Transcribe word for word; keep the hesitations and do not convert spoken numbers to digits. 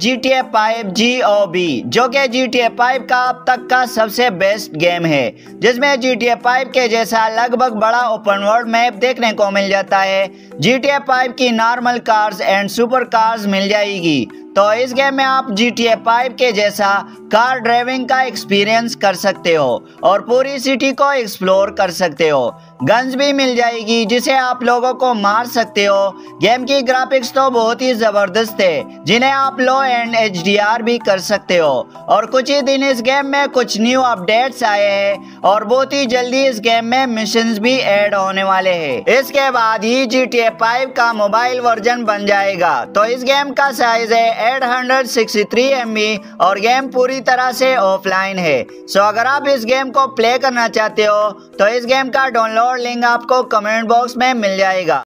Ji T A five G O V जो कि जी T A five का अब तक का सबसे बेस्ट गेम है, जिसमें जी टी ए फाइव के जैसा लगभग बड़ा ओपन वर्ल्ड मैप देखने को मिल जाता है। जी टी ए फाइव की normal cars and super cars मिल जाएगी, तो इस गेम में आप जी टी ए फाइव के जैसा कार ड्राइविंग का एक्सपीरियंस कर सकते हो और पूरी सिटी को एक्सप्लोर कर सकते हो। गन्स भी मिल जाएगी जिसे आप लोगों को मार सकते हो। गेम की ग्राफिक्स तो बहुत ही ज़बरदस्त है, जिन्हें आप low and H D R भी कर सकते हो। और कुछ ही दिन इस गेम में कुछ न्यू अपडेट्स आए हैं और बहुत ही जल्दी इस गेम में मिशंस भी ऐड होने वाले हैं। इसके बाद ही जी टी ए फाइव का मोबाइल वर्जन बन जाएगा। तो इस गेम का साइज है आठ सौ तिरसठ एम बी और गेम पूरी तरह से ऑफलाइन है। सो अगर आप इस गेम को प्ले करना चाहते हो तो इस गेम का डाउनलोड लिंक आपको कमेंट बॉक्स में मिल जाएगा।